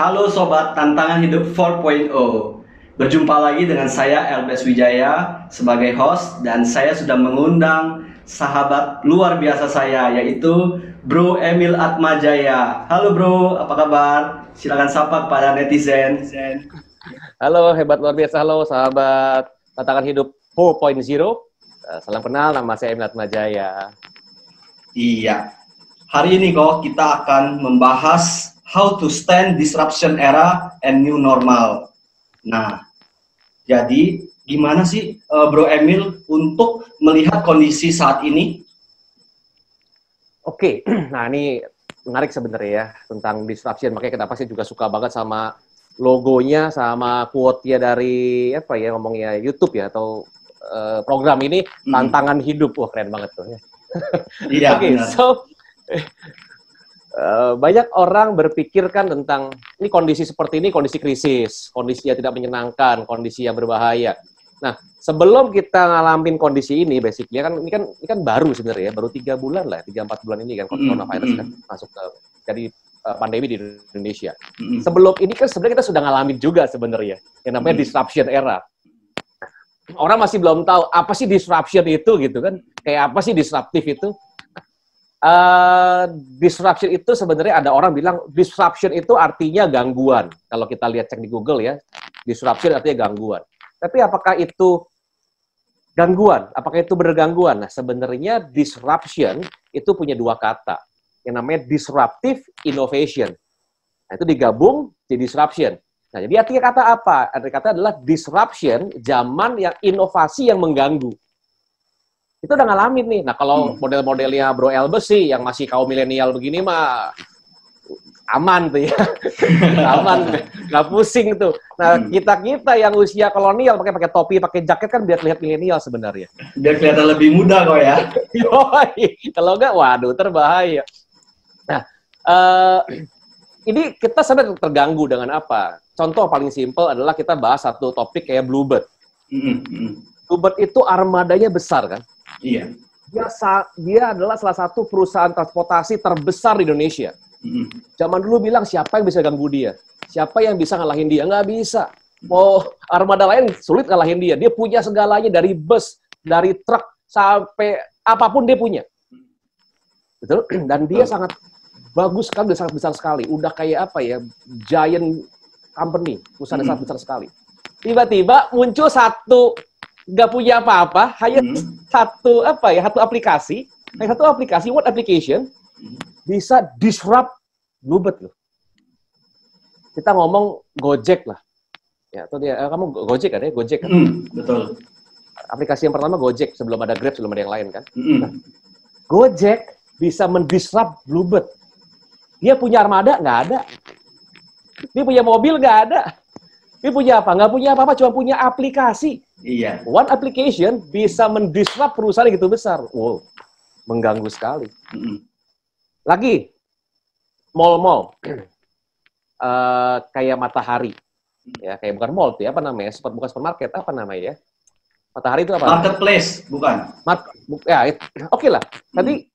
Halo Sobat Tantangan Hidup 4.0. Berjumpa lagi dengan saya Elbes Wijaya sebagai host. Dan saya sudah mengundang sahabat luar biasa saya, yaitu Bro Emil Atmajaya. Halo Bro, apa kabar? Silakan sapa kepada netizen. Halo, hebat luar biasa. Halo sahabat Tantangan Hidup 4.0. Salam kenal, nama saya Emil Atmajaya. Iya. Hari ini kok kita akan membahas how to stand disruption era and new normal. Nah, jadi gimana sih Bro Emil untuk melihat kondisi saat ini? Oke, nah ini menarik sebenarnya ya tentang disruption. Makanya kenapa sih juga suka banget sama logonya, sama quote-nya dari apa ya ngomongnya YouTube ya atau program ini Tantangan Hidup. Wah keren banget tuh. Ya. Iya. Oke, so banyak orang berpikirkan tentang ini kondisi seperti ini, kondisi krisis, kondisi yang tidak menyenangkan, kondisi yang berbahaya. Nah, sebelum kita ngalamin kondisi ini, basicnya kan ini kan baru sebenarnya, baru 3 bulan lah, 3-4 bulan ini kan coronavirus kan masuk ke jadi pandemi di Indonesia. Sebelum ini kan sebenarnya kita sudah ngalamin juga sebenarnya yang namanya disruption era. Orang masih belum tahu apa sih disruption itu gitu kan? Kayak apa sih disruptif itu? Disruption itu sebenarnya ada orang bilang disruption itu artinya gangguan. Kalau kita lihat cek di Google ya, disruption artinya gangguan. Tapi apakah itu gangguan? Apakah itu bergangguan? Nah, sebenarnya disruption itu punya 2 kata. Yang namanya disruptive innovation. Nah, itu digabung jadi disruption. Nah, jadi artinya kata apa? Artinya kata adalah disruption zaman yang inovasi yang mengganggu. Itu udah ngalamin nih. Nah, kalau model-modelnya Bro Elbes sih, yang masih kaum milenial begini mah aman tuh ya. Aman, nggak pusing tuh. Nah, kita-kita yang usia kolonial, pakai topi, pakai jaket kan biar lihat milenial sebenarnya. Biar kelihatan lebih muda kok ya. Yoi, kalau nggak, waduh, terbahaya. Nah, ini kita sebenarnya terganggu dengan apa? Contoh paling simpel adalah kita bahas satu topik kayak Bluebird. Bluebird itu armadanya besar kan? Iya. Dia adalah salah satu perusahaan transportasi terbesar di Indonesia. Zaman dulu bilang siapa yang bisa ganggu dia? Siapa yang bisa ngalahin dia? Nggak bisa. Mau armada lain sulit ngalahin dia. Dia punya segalanya dari bus, dari truk, sampai apapun dia punya. Betul? Dan dia sangat bagus sekali, sangat besar sekali. Udah kayak apa ya? Giant company, perusahaan yang sangat besar sekali. Tiba-tiba muncul satu nggak punya apa-apa, hanya satu apa ya, satu aplikasi, one application bisa disrupt Bluebird loh. Kita ngomong Gojek lah, ya atau dia kamu Gojek kan ya, Gojek kan? Betul. Aplikasi yang pertama Gojek sebelum ada Grab, sebelum ada yang lain kan. Nah, Gojek bisa mendisrupt Bluebird. Dia punya armada nggak ada, dia punya mobil nggak ada. Dia punya apa? Nggak punya apa-apa, cuma punya aplikasi. Iya. One application bisa mendisrupt perusahaan yang gitu besar. Wow, mengganggu sekali. Lagi, mall-mall. Kayak Matahari. Ya, kayak bukan mall, ya, apa namanya? Bukan supermarket, apa namanya ya? Matahari itu apa? Marketplace, bukan. Oke lah. Tadi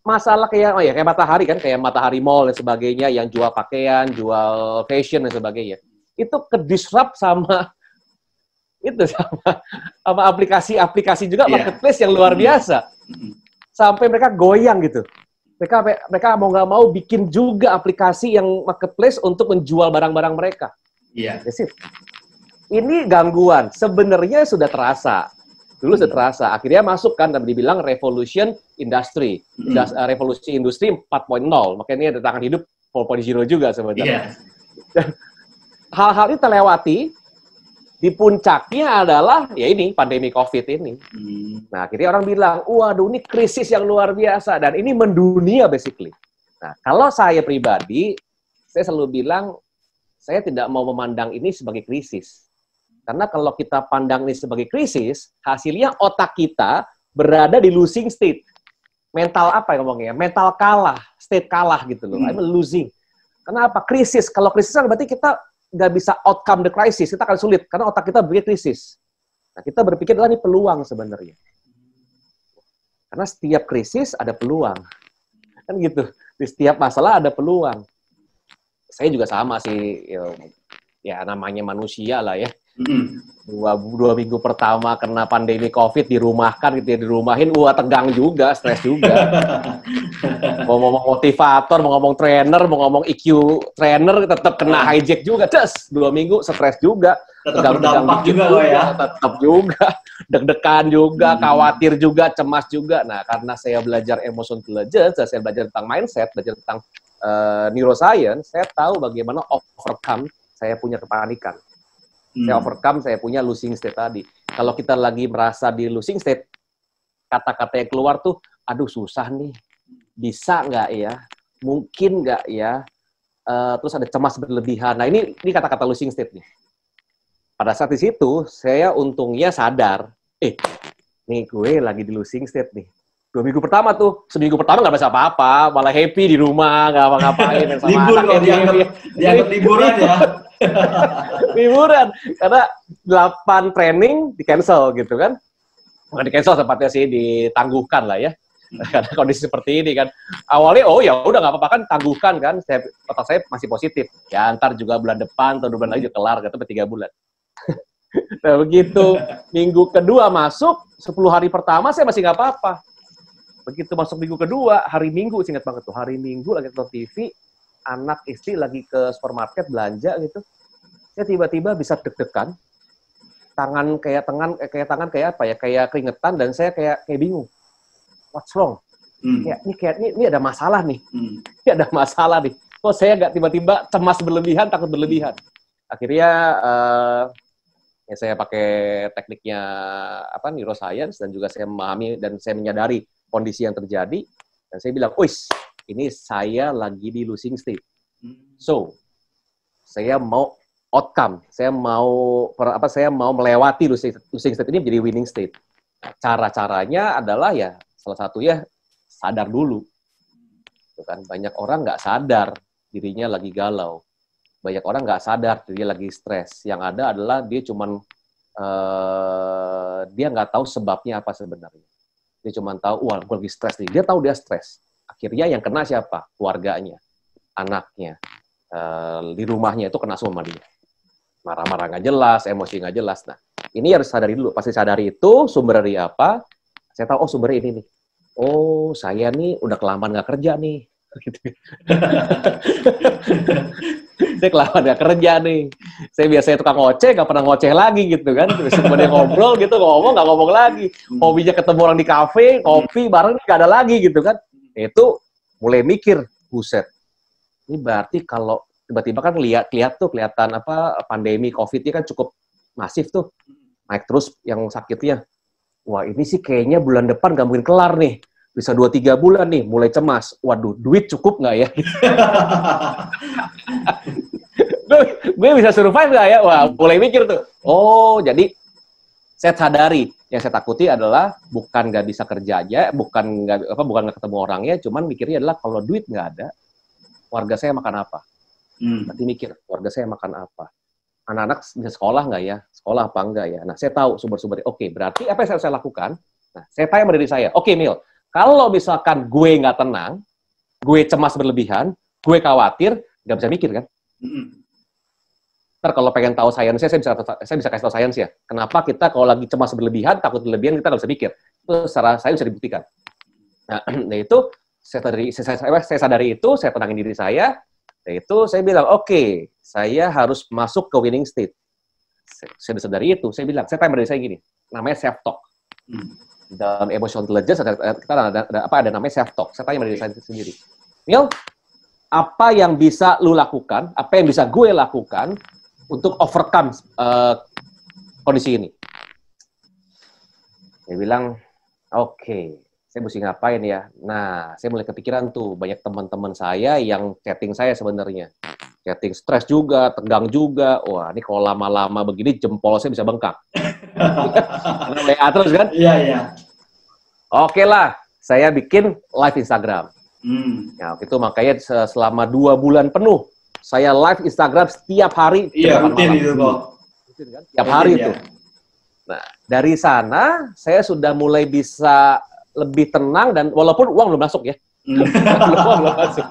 masalah kayak, oh ya, kayak Matahari kan, kayak Matahari Mall dan sebagainya, yang jual pakaian, jual fashion dan sebagainya. Itu kedisrupt sama itu sama aplikasi-aplikasi juga marketplace yang luar biasa. Sampai mereka goyang gitu. Mereka mau nggak mau bikin juga aplikasi yang marketplace untuk menjual barang-barang mereka. Iya. Yeah. Ini gangguan sebenarnya sudah terasa. Dulu sudah terasa. Akhirnya masuk kan dan dibilang revolution industry. Revolusi industri 4.0. Makanya ini ada Tantangan Hidup 4.0 juga sebenarnya. Yeah. Hal-hal itu terlewati, di puncaknya adalah, ya ini, pandemi COVID ini. Nah, akhirnya orang bilang, waduh ini krisis yang luar biasa, dan ini mendunia basically. Nah, kalau saya pribadi, saya selalu bilang, saya tidak mau memandang ini sebagai krisis. Karena kalau kita pandang ini sebagai krisis, hasilnya otak kita berada di losing state. Mental apa ya ngomongnya? Mental kalah, state kalah gitu loh. I'm losing. Kenapa? Krisis. Kalau krisis kan berarti kita nggak bisa outcome the crisis, kita akan sulit karena otak kita berpikir krisis. Nah, kita berpikir adalah ini peluang sebenarnya. Karena setiap krisis ada peluang. Kan gitu. Di setiap masalah ada peluang. saya juga sama sih, ya namanya manusia lah ya. Dua minggu pertama kena pandemi COVID, dirumahkan gitu ya, dirumahin, tegang juga, stres juga. Mau ngomong motivator, mau ngomong trainer, mau ngomong IQ trainer, tetap kena hijack juga, des, 2 minggu stres juga. Tetap berdampak juga loh ya. Tetap juga, deg-degan juga, khawatir juga, cemas juga. Nah, karena saya belajar emotion intelligence, saya belajar tentang mindset, belajar tentang neuroscience, saya tahu bagaimana overcome saya punya kepanikan. Saya overcome, saya punya losing state tadi. Kalau kita lagi merasa di losing state, kata-kata yang keluar tuh, aduh susah nih, bisa nggak ya, mungkin nggak ya, terus ada cemas berlebihan. Nah ini kata-kata losing state nih. Pada saat di situ, saya untungnya sadar, nih gue lagi di losing state nih. 2 minggu pertama tuh, seminggu pertama nggak bisa apa-apa, malah happy di rumah, nggak ngapain. Libur kalau dianggap liburan ya. Liburan, karena 8 training di cancel gitu kan, bukan di cancel tempatnya sih, ditangguhkan lah ya, karena kondisi seperti ini kan. Awalnya ya udah nggak apa-apa kan, tangguhkan kan, otak saya masih positif ya, ntar juga bulan depan atau 2 bulan lagi juga kelar gitu, 3 bulan. Nah begitu minggu kedua masuk, 10 hari pertama saya masih nggak apa-apa. Begitu masuk minggu kedua, hari Minggu, ingat banget tuh, hari Minggu lagi nonton TV, anak istri lagi ke supermarket belanja gitu, saya tiba-tiba bisa deg-degan, tangan kayak apa ya, kayak keringetan, dan saya kayak bingung, what's wrong? Ini ada masalah nih, ini ada masalah nih. Kok saya nggak tiba-tiba cemas berlebihan, takut berlebihan? Akhirnya ya saya pakai tekniknya apa, neuroscience, dan juga saya memahami dan saya menyadari kondisi yang terjadi, dan saya bilang, wis, ini saya lagi di losing state. So, saya mau outcome, saya mau melewati losing state ini menjadi winning state. Cara-caranya adalah ya salah satunya sadar dulu. Kan banyak orang nggak sadar dirinya lagi galau. Banyak orang nggak sadar dirinya lagi stres. Yang ada adalah dia cuman dia nggak tahu sebabnya apa sebenarnya. Dia cuman tahu, wah, gue lagi stres nih. Dia tahu dia stres. Akhirnya yang kena siapa? Keluarganya, anaknya, di rumahnya itu kena semua dia. Marah-marah nggak jelas, emosi nggak jelas. Nah, ini harus sadari dulu. Pasti sadari itu sumber dari apa? Saya tahu, oh sumbernya ini nih. Oh, saya nih udah kelamaan nggak kerja nih. Saya kelamaan nggak kerja nih. Saya biasanya tukang ngoceh, nggak pernah ngoceh lagi gitu kan. Sebenarnya ngobrol gitu, ngomong nggak ngomong lagi. Hobinya ketemu orang di kafe, kopi bareng nggak ada lagi gitu kan. Itu mulai mikir, buset, ini berarti kalau tiba-tiba kan kelihatan apa, pandemi COVID-nya kan cukup masif tuh, naik terus yang sakitnya. Wah, ini sih kayaknya bulan depan nggak mungkin kelar nih, bisa 2-3 bulan nih, mulai cemas. Waduh, duit cukup nggak ya? Gue bisa survive nggak ya? Wah, mulai mikir tuh. Oh, jadi saya sadari, yang saya takuti adalah bukan nggak bisa kerja aja, bukan nggak ketemu orangnya, cuman mikirnya adalah kalau duit nggak ada, warga saya makan apa? Nanti mikir, warga saya makan apa? Anak-anak bisa sekolah nggak ya? Sekolah apa nggak ya? Nah, saya tahu sumber-sumbernya. Oke, berarti apa yang harus saya lakukan? Nah, saya tanya sama diri saya, oke, Mil, kalau misalkan gue nggak tenang, gue cemas berlebihan, gue khawatir, nggak bisa mikir, kan? Ntar kalau pengen tahu sainsnya, saya bisa kasih tahu sainsnya. Kenapa kita kalau lagi cemas berlebihan, takut berlebihan, kita nggak bisa mikir. Itu secara saya bisa dibuktikan. Nah itu, saya sadari itu, saya tenangin diri saya, yaitu saya bilang, oke, saya harus masuk ke winning state. Saya sadari itu, saya bilang, saya timer dari saya gini, namanya self-talk. Dan emotional intelligence, ada namanya self-talk. Saya tanya dari saya sendiri. Mil, apa yang bisa lu lakukan, apa yang bisa gue lakukan, untuk overcome kondisi ini. Dia bilang, oke, saya mesti ngapain ya? Nah, saya mulai kepikiran tuh, banyak teman-teman saya yang chatting saya sebenarnya. Chatting stres juga, tegang juga. Wah, ini kalau lama-lama begini, jempol saya bisa bengkak. Terus kan? Iya. Oke lah, saya bikin live Instagram. Nah, itu makanya selama 2 bulan penuh, saya live Instagram setiap hari. Iya, rutin itu kok. Setiap hari itu. Nah, dari sana saya sudah mulai bisa lebih tenang, dan walaupun uang belum masuk ya. Belum masuk.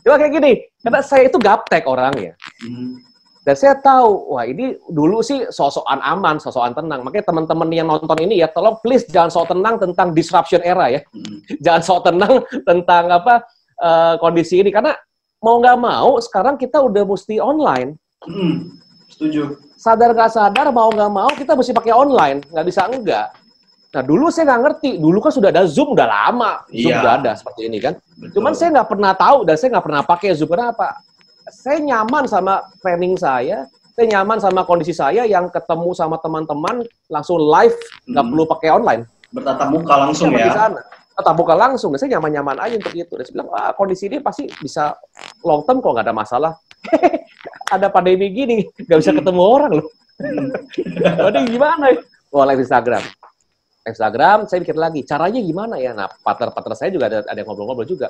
Cuma kayak gini, karena saya itu gaptek orangnya. Dan saya tahu, wah ini dulu sih sosokan aman, sosokan tenang. Makanya teman-teman yang nonton ini ya, tolong please jangan sok tenang tentang disruption era ya. Jangan sok tenang tentang apa kondisi ini. Karena mau nggak mau, sekarang kita udah mesti online. Setuju. Sadar nggak sadar, mau nggak mau, kita mesti pakai online. Nggak bisa enggak. Nah dulu saya nggak ngerti, dulu kan sudah ada Zoom, udah lama. Zoom udah ada seperti ini kan. Betul. Cuman saya nggak pernah tahu dan saya nggak pernah pakai Zoom. Kenapa? Saya nyaman sama training saya nyaman sama kondisi saya yang ketemu sama teman-teman langsung live, nggak perlu pakai online. Bertatap muka langsung ya? Tatap muka langsung, saya nyaman-nyaman aja untuk itu. Dan saya bilang, ah, kondisi ini pasti bisa long term kok, nggak ada masalah. Ada pandemi gini, nggak bisa ketemu orang loh. Jadi gimana ya? Oh, live Instagram. Saya pikir lagi, caranya gimana ya? Nah, partner-partner saya juga ada yang ngobrol-ngobrol juga.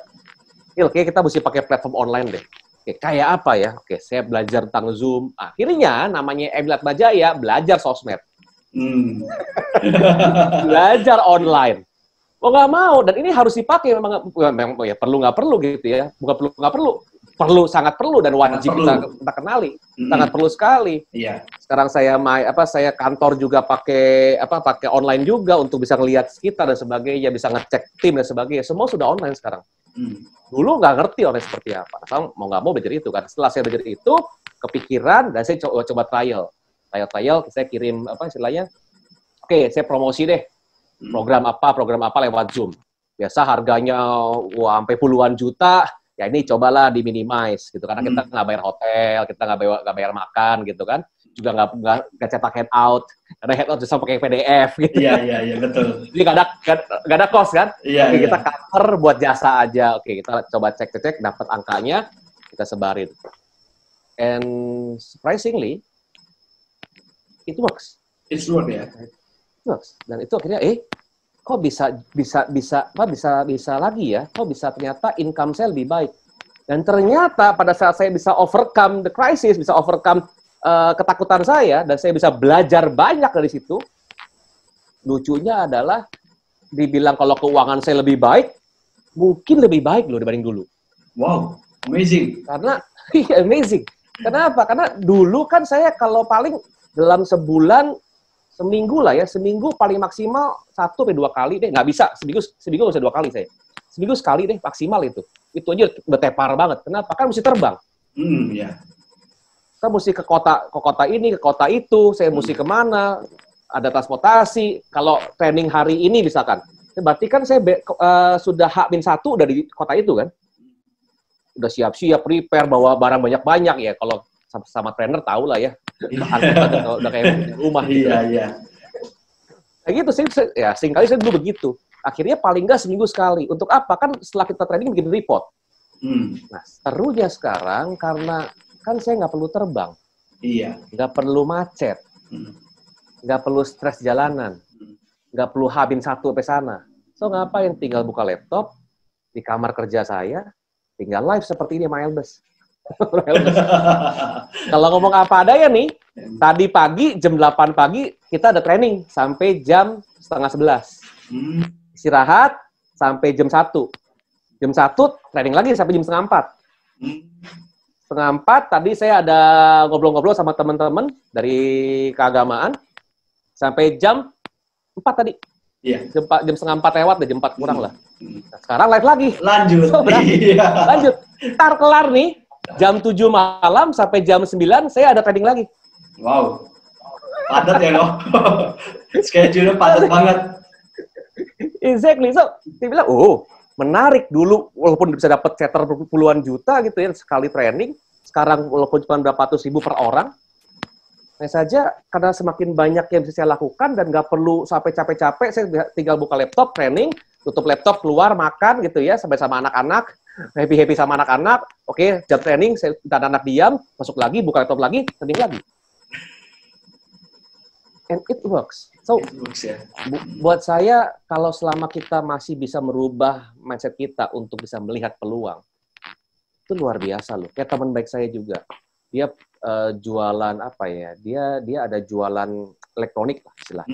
Oke, kita mesti pakai platform online deh. Oke, kayak apa ya? Oke, saya belajar tentang Zoom. Akhirnya, namanya Emil Atmajaya, belajar sosmed. Belajar online. Mau nggak mau, dan ini harus dipakai memang, ya perlu nggak perlu gitu ya. Bukan perlu nggak perlu, sangat perlu dan wajib kita kenali. Sangat perlu sekali. Iya. Sekarang saya saya kantor juga pakai pakai online juga untuk bisa ngelihat sekitar dan sebagainya, bisa ngecek tim dan sebagainya. Semua sudah online sekarang. Dulu nggak ngerti orang seperti apa. Saya mau nggak mau belajar itu kan. Setelah saya belajar itu, kepikiran dan saya coba trial. Saya kirim istilahnya. Oke, saya promosi deh. Program apa lewat Zoom. Biasa harganya sampai puluhan juta. Ya ini cobalah di minimize gitu. Karena kita nggak bayar hotel, kita nggak bayar makan gitu kan. Juga nggak cetak handout. Karena handout bisa pakai PDF gitu. Iya, iya, iya, betul. Jadi nggak ada cost kan. Iya, kita cover buat jasa aja. Oke, kita coba cek, dapat angkanya, kita sebarin. And surprisingly, it works. It works ya. Dan itu akhirnya kok bisa lagi ya, kok bisa ternyata income saya lebih baik. Dan ternyata pada saat saya bisa overcome the crisis, bisa overcome ketakutan saya, dan saya bisa belajar banyak dari situ. Lucunya adalah dibilang kalau keuangan saya lebih baik, mungkin lebih baik loh dibanding dulu. Wow, amazing. Karena amazing. Kenapa? Karena dulu kan saya kalau paling dalam sebulan seminggu lah ya, seminggu paling maksimal 1-2 kali deh, nggak bisa. Seminggu nggak bisa 2 kali saya. Seminggu sekali deh, maksimal itu. Itu aja udah tepar banget. Kenapa? Kan mesti terbang. Yeah. Saya mesti ke kota ini, ke kota itu, saya mesti kemana, ada transportasi. Kalau training hari ini misalkan, berarti kan saya sudah H-1 udah di kota itu kan. Udah siap-siap, prepare, bawa barang banyak-banyak ya. Kalau sama trainer tahu lah ya. Udah kayak rumah gitu. Iya. Kayak gitu sih, ya seringkali saya dulu begitu. Akhirnya paling nggak seminggu sekali. Untuk apa? Kan setelah kita training bikin report. Nah, serunya sekarang karena kan saya nggak perlu terbang. Iya. Nggak perlu macet. Nggak perlu stres jalanan. Nggak perlu habis 1 sampai sana. So, ngapain? Tinggal buka laptop, di kamar kerja saya, tinggal live seperti ini sama Elbes. Kalau ngomong apa adanya nih, tadi pagi jam 8 pagi kita ada training sampai jam 10:30. Istirahat sampai jam 1. Jam 1 training lagi sampai jam 3:30. 3:30 tadi saya ada ngobrol-ngobrol sama teman-teman dari keagamaan sampai jam 4 tadi. Iya. Jam 3:30 lewat deh, jam 4 kurang lah. Nah, sekarang live lagi. Lanjut. Lanjut. Ntar kelar nih. Jam 7 malam sampai jam 9 saya ada training lagi. Wow. Padat ya loh. Schedule-nya padat banget. Exactly. So, dia bilang, "Oh, menarik dulu walaupun bisa dapat setter puluhan juta gitu ya sekali training, sekarang walaupun cuma berapa ratus ribu per orang." Nah, saja karena semakin banyak yang bisa saya lakukan dan nggak perlu sampai capek-capek, saya tinggal buka laptop training, tutup laptop, keluar makan gitu ya sampai sama anak-anak. Happy-happy sama anak-anak, oke, jam training, saya minta anak diam, masuk lagi, buka laptop lagi, training lagi. And it works. So, it works, yeah. Buat saya, kalau selama kita masih bisa merubah mindset kita untuk bisa melihat peluang, itu luar biasa loh. Kayak teman baik saya juga, dia jualan apa ya, dia ada jualan elektronik lah, istilahnya.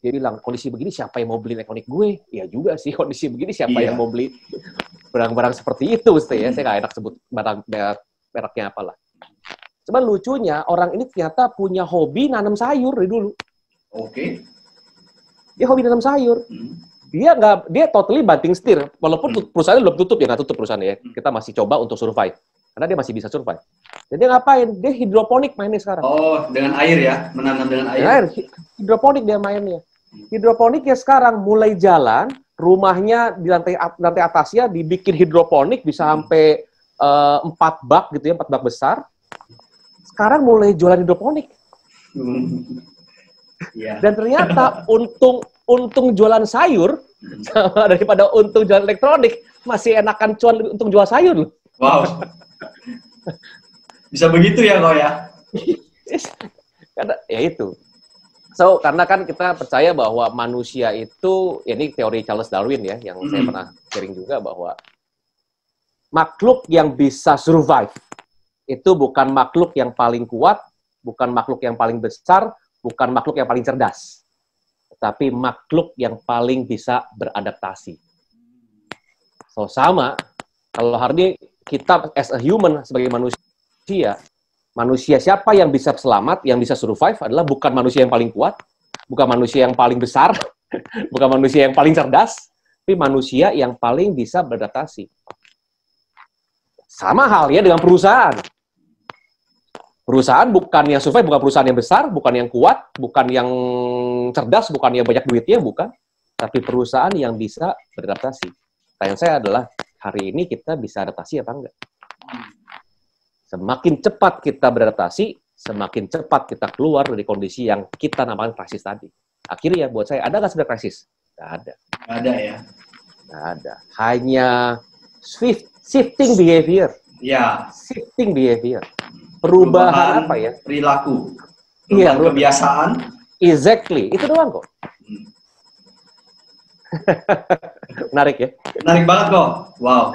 Dia bilang, kondisi begini siapa yang mau beli elektronik gue? Ya juga sih, kondisi begini siapa yang mau beli barang-barang seperti itu, Ustaz, ya. Saya nggak enak sebut barang mereknya apalah. Cuman lucunya, orang ini ternyata punya hobi nanam sayur dari dulu. Oke. Dia hobi nanam sayur. Dia totally banting setir. Walaupun perusahaannya belum tutup, ya nggak tutup perusahaannya ya. Kita masih coba untuk survive. Karena dia masih bisa survive. Jadi ngapain? Dia hidroponik mainnya sekarang. Oh, dengan air ya? Menanam dengan air? Dengan air. Hidroponik dia mainnya. Hidroponik ya sekarang mulai jalan, rumahnya di lantai atasnya dibikin hidroponik, bisa sampai 4 bak gitu ya, 4 bak besar. Sekarang mulai jualan hidroponik. Dan ternyata untung jualan sayur daripada untung jualan elektronik, masih enakan cuan untung jual sayur loh. Wow. Bisa begitu ya kok ya? Karena, ya itu. So, karena kan kita percaya bahwa manusia itu, ya ini teori Charles Darwin ya, yang saya pernah sharing juga bahwa makhluk yang bisa survive itu bukan makhluk yang paling kuat, bukan makhluk yang paling besar, bukan makhluk yang paling cerdas. Tapi makhluk yang paling bisa beradaptasi. So, sama, kalau hari ini kita as a human, sebagai manusia siapa yang bisa selamat, yang bisa survive adalah bukan manusia yang paling kuat, bukan manusia yang paling besar, bukan manusia yang paling cerdas, tapi manusia yang paling bisa beradaptasi. Sama halnya dengan perusahaan. Perusahaan bukan yang survive, bukan perusahaan yang besar, bukan yang kuat, bukan yang cerdas, bukan yang banyak duitnya, bukan. Tapi perusahaan yang bisa beradaptasi. Tanya saya adalah, hari ini kita bisa adaptasi apa enggak? Semakin cepat kita beradaptasi, semakin cepat kita keluar dari kondisi yang kita namakan krisis tadi. Akhirnya buat saya, ada nggak sebenarnya krisis? Nggak ada. Nggak ada ya? Nggak ada. Hanya shifting behavior. Ya. Shifting behavior. Perubahan apa ya? Perilaku. Perubahan kebiasaan. Exactly. Itu doang kok. Menarik ya? Menarik banget kok. Wow.